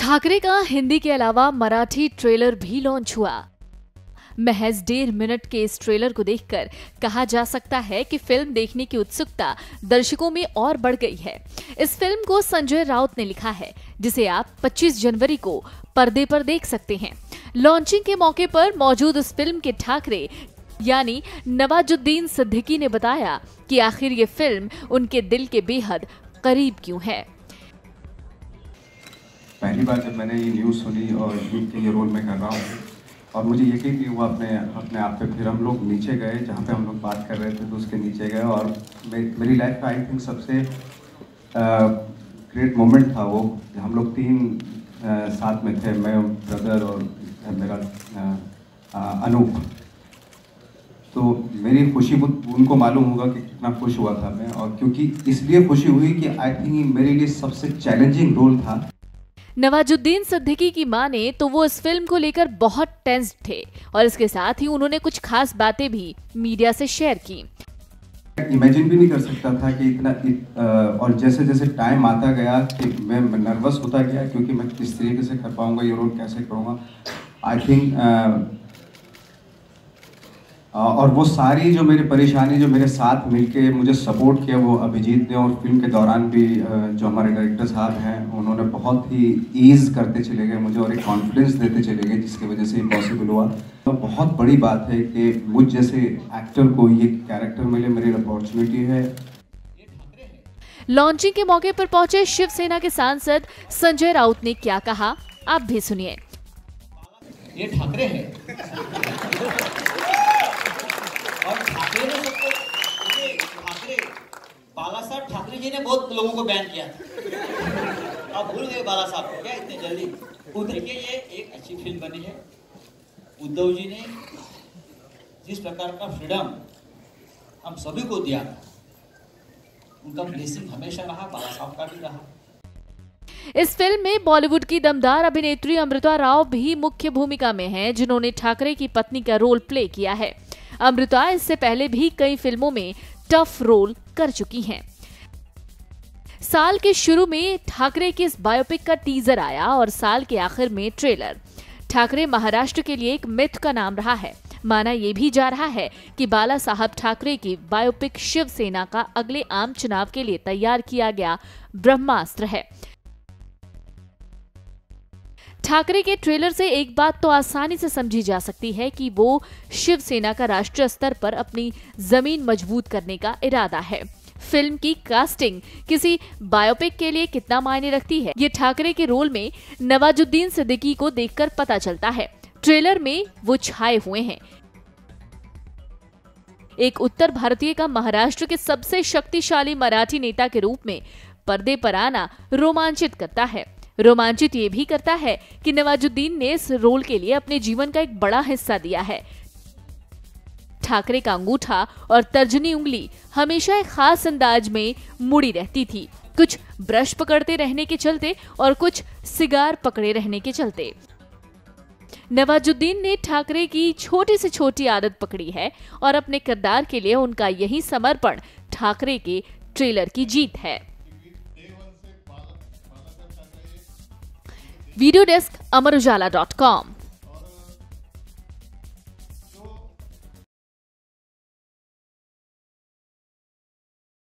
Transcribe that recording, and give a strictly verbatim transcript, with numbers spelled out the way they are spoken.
ठाकरे का हिंदी के अलावा मराठी ट्रेलर भी लॉन्च हुआ। महज डेढ़ मिनट के इस ट्रेलर को देखकर कहा जा सकता है कि फिल्म देखने की उत्सुकता दर्शकों में और बढ़ गई है। इस फिल्म को संजय राउत ने लिखा है, जिसे आप पच्चीस जनवरी को पर्दे पर देख सकते हैं। लॉन्चिंग के मौके पर मौजूद इस फिल्म के ठाकरे यानी नवाजुद्दीन सिद्दीकी ने बताया कि आखिर ये फिल्म उनके दिल के बेहद करीब क्यों है। पहली बार जब मैंने ये न्यूज़ सुनी और ये रोल में कर रहा हूँ और मुझे यकीन नहीं हुआ अपने अपने आप पे। फिर हम लोग नीचे गए, जहाँ पे हम लोग बात कर रहे थे तो उसके नीचे गए और मे, मेरी लाइफ का आई थिंक सबसे ग्रेट मोमेंट था वो। हम लोग तीन आ, साथ में थे, मैं ब्रदर और मेरा अनूप। तो मेरी खुशी उनको मालूम होगा कि कितना खुश हुआ था मैं, और क्योंकि इसलिए खुशी हुई कि आई थिंक मेरे लिए सबसे चैलेंजिंग रोल था। नवाजुद्दीन सिद्दीकी की माने तो वो इस फिल्म को लेकर बहुत टेंस थे और इसके साथ ही उन्होंने कुछ खास बातें भी मीडिया से शेयर की। इमेजिन भी नहीं कर सकता था कि इतना इत, और जैसे जैसे टाइम आता गया कि मैं नर्वस होता गया, क्योंकि मैं किस तरीके से कर पाऊंगा, ये रोल कैसे करूँगा। आई थिंक और वो सारी जो मेरी परेशानी जो मेरे साथ मिलके मुझे सपोर्ट किया वो अभिजीत ने, और फिल्म के दौरान भी जो हमारे डायरेक्टर साहब हैं उन्होंने बहुत ही ईज़ करते चले गए मुझे और एक कॉन्फिडेंस देते चले गए, जिसकी वजह से पॉसिबल हुआ। तो बहुत बड़ी बात है कि मुझ जैसे एक्टर को ये कैरेक्टर मिले, मेरी अपॉर्चुनिटी है। लॉन्चिंग के मौके पर पहुंचे शिवसेना के सांसद संजय राउत ने क्या कहा, आप भी सुनिए। ये ठाकरे हैं और ठाकरे ने सबको, ठाकरे बाला साहब ठाकरे जी ने बहुत लोगों को बैन किया, आप भूल गए बाला साहब को क्या इतने जल्दी। देखिए ये एक अच्छी फिल्म बनी है। उद्धव जी ने जिस प्रकार का फ्रीडम हम सभी को दिया, उनका ब्लेसिंग हमेशा रहा, बाला साहब का भी रहा। इस फिल्म में बॉलीवुड की दमदार अभिनेत्री अमृता राव भी मुख्य भूमिका में हैं, जिन्होंने ठाकरे की पत्नी का रोल प्ले किया है। अमृता इससे पहले भी कई फिल्मों में टफ रोल कर चुकी हैं। साल के शुरू में ठाकरे के इस बायोपिक का टीजर आया और साल के आखिर में ट्रेलर। ठाकरे महाराष्ट्र के लिए एक मिथ का नाम रहा है। माना यह भी जा रहा है कि बाला साहब ठाकरे की बायोपिक शिवसेना का अगले आम चुनाव के लिए तैयार किया गया ब्रह्मास्त्र है। ठाकरे के ट्रेलर से एक बात तो आसानी से समझी जा सकती है कि वो शिवसेना का राष्ट्रीय स्तर पर अपनी जमीन मजबूत करने का इरादा है। फिल्म की कास्टिंग किसी बायोपिक के लिए कितना मायने रखती है, ये ठाकरे के रोल में नवाजुद्दीन सिद्दीकी को देखकर पता चलता है। ट्रेलर में वो छाए हुए हैं। एक उत्तर भारतीय का महाराष्ट्र के सबसे शक्तिशाली मराठी नेता के रूप में पर्दे पर आना रोमांचित करता है। रोमांचित ये भी करता है कि नवाजुद्दीन ने इस रोल के लिए अपने जीवन का एक बड़ा हिस्सा दिया है। ठाकरे का अंगूठा और तर्जनी उंगली हमेशा एक खास अंदाज में मुड़ी रहती थी, कुछ ब्रश पकड़ते रहने के चलते और कुछ सिगार पकड़े रहने के चलते। नवाजुद्दीन ने ठाकरे की छोटी से छोटी आदत पकड़ी है और अपने किरदार के लिए उनका यही समर्पण ठाकरे के ट्रेलर की जीत है। Video desk Amar Ujala dot com.